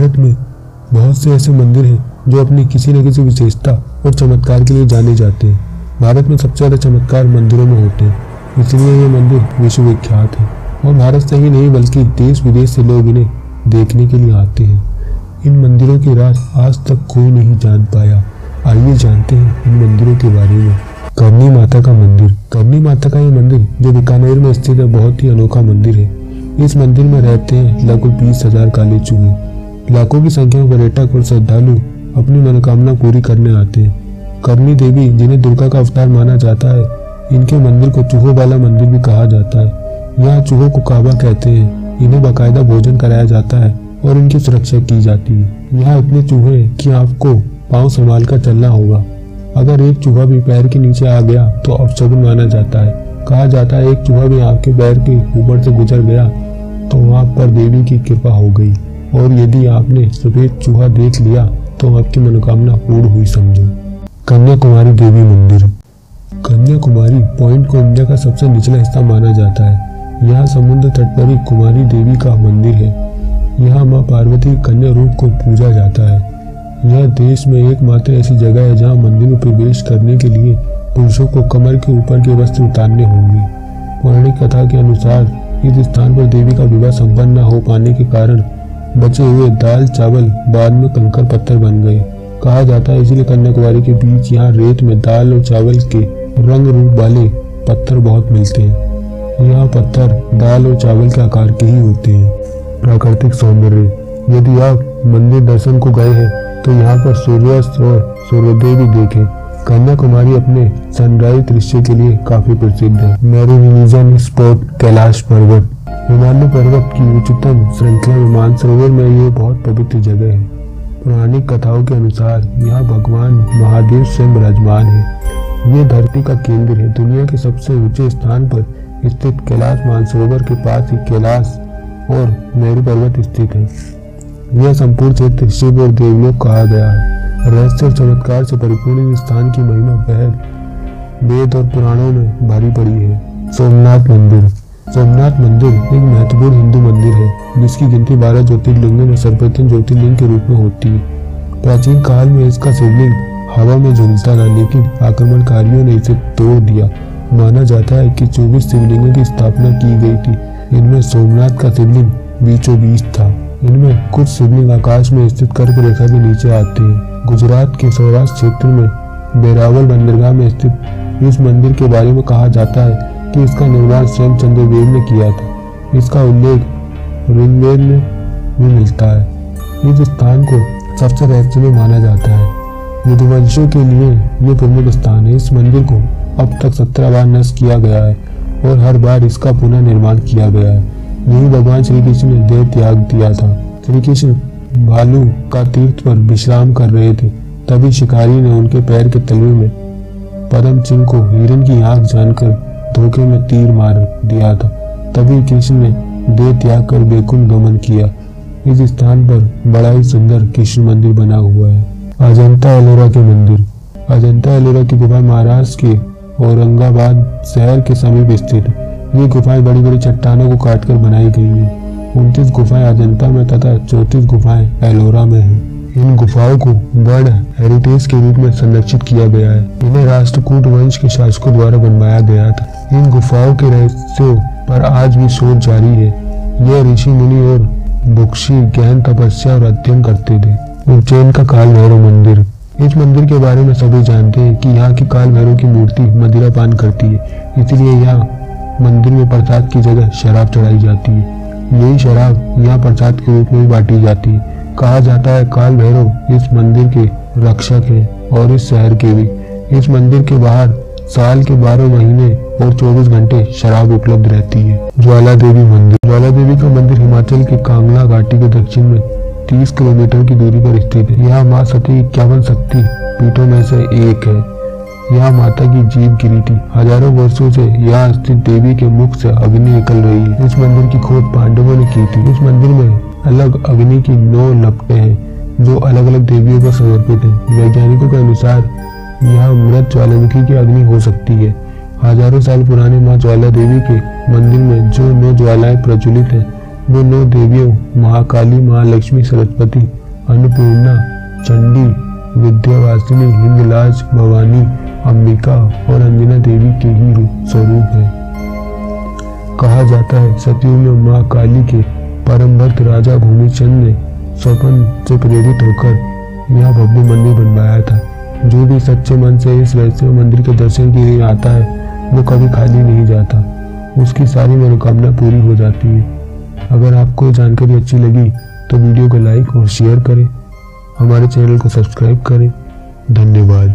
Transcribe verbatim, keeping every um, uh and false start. भारत में बहुत से ऐसे मंदिर हैं जो अपनी किसी न किसी विशेषता और चमत्कार के लिए जाने जाते हैं। भारत में सबसे ज़्यादा चमत्कार मंदिरों में होते हैं, इसलिए ये मंदिर विश्वविख्यात है और भारत से ही नहीं बल्कि देश विदेश से लोग इन्हें देखने के लिए आते हैं। इन मंदिरों के राज आज तक कोई नहीं जान पाया। आइए जानते हैं इन मंदिरों के बारे में। करनी माता का मंदिर। करनी माता का ये मंदिर जो बीकानेर में स्थित है बहुत ही अनोखा मंदिर है। इस मंदिर में रहते हैं लाखों बीस हजार काले चूहे। लाखों की संख्या में पर्यटक और श्रद्धालु अपनी मनोकामना पूरी करने आते हैं। करनी देवी जिन्हें दुर्गा का अवतार माना जाता है, इनके मंदिर को चूहों वाला मंदिर भी कहा जाता है। यहाँ चूहों को काबा कहते हैं। इन्हें बाकायदा भोजन कराया जाता है और इनकी सुरक्षा की जाती है। यहाँ इतने चूहे हैं कि आपको पाँव संभाल कर चलना होगा। अगर एक चूहा भी पैर के नीचे आ गया तो अपशगुन माना जाता है। कहा जाता है एक चूहा भी आपके पैर के ऊपर से गुजर गया तो आप पर देवी की कृपा हो गई, और यदि आपने सफेद चूहा देख लिया तो आपकी मनोकामना पूर्ण हुई समझो। कन्याकुमारी देवी मंदिर। कन्याकुमारी पॉइंट को इंडिया का सबसे निचला हिस्सा माना जाता है। यहाँ समुद्र तट पर ही कुमारी देवी का मंदिर है। यहाँ माँ पार्वती कन्या रूप को पूजा जाता है। यह देश में एकमात्र ऐसी जगह है जहाँ मंदिर में प्रवेश करने के लिए पुरुषों को कमर के ऊपर के वस्त्र उतारने होंगे। पौराणिक कथा के अनुसार इस स्थान पर देवी का विवाह संपन्न न हो पाने के कारण बचे हुए दाल चावल बाद में कंकर पत्थर बन गए। कहा जाता है इसीलिए कन्याकुमारी के बीच यहाँ रेत में दाल और चावल के रंग रूप वाले पत्थर बहुत मिलते हैं। यहाँ पत्थर दाल और चावल के आकार के ही होते हैं। प्राकृतिक सौंदर्य। यदि आप मंदिर दर्शन को गए हैं तो यहाँ पर सूर्यास्त और सूर्योदय भी देखें। कन्याकुमारी अपने सनराइज दृश्य के लिए काफी प्रसिद्ध है। मैरीनिजम स्पॉट कैलाश पर्वत। हिमालय पर्वत की उच्चतम श्रृंखला मानसरोवर में ये बहुत पवित्र जगह है। पुरानी कथाओं के अनुसार यहाँ भगवान महादेव स्वयं विराजमान है। ये धरती का केंद्र है। दुनिया के सबसे ऊंचे स्थान पर स्थित कैलाश मानसरोवर के पास ही कैलाश और मेरू पर्वत स्थित है। यह संपूर्ण क्षेत्र शिव और देवलोक कहा गया है। रहस्य और चमत्कार से परिपूर्ण इस स्थान की महिमा बेहद वेद और पुराणों में भारी पड़ी है। सोमनाथ मंदिर। सोमनाथ मंदिर एक महत्वपूर्ण हिंदू मंदिर है जिसकी गिनती बारह ज्योतिर्लिंगों में सर्वप्रथम ज्योतिर्लिंग के रूप में होती है। प्राचीन काल में इसका शिवलिंग हवा में झूलता था, लेकिन आक्रमणकारियों ने इसे तोड़ दिया। माना जाता है कि चौबीस शिवलिंगों की स्थापना की गई थी। इनमें सोमनाथ का शिवलिंग बीचों बीच था। इनमें कुछ शिवलिंग आकाश में स्थित कर्क रेखा के नीचे आते हैं। गुजरात के सौराष्ट्र क्षेत्र में बेरावल बंदरगाह में स्थित इस मंदिर के बारे में कहा जाता है कि इसका निर्माण स्वयं चंद्रदेव ने किया था। इसका उल्लेख ऋग्वेद में भी मिलता है। इस स्थान को सबसे रहस्यमय माना जाता है। यदुवंशियों के लिए ये प्रमुख स्थान है। इस मंदिर को अब तक सत्रह बार नष्ट किया गया है और हर बार इसका पुनः निर्माण किया गया है। यही भगवान श्री कृष्ण ने देह त्याग दिया था। श्री कृष्ण भालू का तीर्थ पर विश्राम कर रहे थे, तभी शिकारी ने उनके पैर के तलवे में परम चिन्ह को हिरण की आंख जानकर धोखे में तीर मार दिया था। तभी कृष्ण ने देह त्याग कर बेकुंठ गमन किया। इस स्थान पर बड़ा ही सुंदर कृष्ण मंदिर बना हुआ है। अजंता एलोरा के मंदिर। अजंता एलोरा की गुफा महाराष्ट्र के औरंगाबाद शहर के समीप स्थित है। ये गुफाएं बड़ी बड़ी चट्टानों को काटकर बनाई गई हैं। उनतीस गुफाएं अजंता में तथा चौंतीस गुफाएं एलोरा में हैं। इन गुफाओं को वर्ल्ड हेरिटेज के रूप में संरक्षित किया गया है। इन्हें राष्ट्रकूट वंश के शासकों द्वारा बनवाया गया था। इन गुफाओं के रहस्यों पर आज भी शोध जारी है। यह ऋषि मुनि और बुक्षी गहन तपस्या और अध्ययन करते थे। उज्जैन का काल भैरव मंदिर। इस मंदिर के बारे में सभी जानते हैं कि यहाँ की काल भैरव की मूर्ति मदिरा पान करती है, इसलिए यहाँ मंदिर में प्रसाद की जगह शराब चढ़ाई जाती है। यही शराब यहाँ प्रसाद के रूप में बांटी जाती है। कहा जाता है काल भैरव इस मंदिर के रक्षक हैं और इस शहर के भी। इस मंदिर के बाहर साल के बारह महीने और चौबीस घंटे शराब उपलब्ध रहती है। ज्वाला देवी मंदिर। ज्वाला देवी का मंदिर हिमाचल के कांगला घाटी के दक्षिण में तीस किलोमीटर की दूरी पर स्थित है। यहाँ माँ सती इक्यावन शक्ति पीठों में से एक है। यहाँ माता की जीभ गिरी थी। हजारों वर्षों से यहाँ स्थित देवी के मुख से अग्नि निकल रही है। इस मंदिर की खोज पांडवों ने की थी। इस मंदिर में अलग अग्नि की नौ लपटें हैं जो अलग अलग देवियों को समर्पित है। वैज्ञानिकों के अनुसार यहाँ मृत ज्वालामुखी की अग्नि हो सकती है। हजारों साल पुराने माँ ज्वाला देवी के मंदिर में जो नौ ज्वालाएं प्रज्वलित है वे नौ देवियों महाकाली, महालक्ष्मी, सरस्वती, अन्नपूर्णा, चंडी, विद्यावासिनी, हिंगलाज, भवानी, अंबिका और अंजना देवी के ही स्वरूप है। कहा जाता है सतयुग में माँ काली के परम भक्त राजा भूमिचंद ने स्वप्न से प्रेरित होकर यह भव्य मंदिर बनवाया था। जो भी सच्चे मन से इस वैष्णव मंदिर के दर्शन के लिए आता है वो कभी खाली नहीं जाता, उसकी सारी मनोकामना पूरी हो जाती है। अगर आपको जानकारी अच्छी लगी तो वीडियो को लाइक और शेयर करें, हमारे चैनल को सब्सक्राइब करें। धन्यवाद।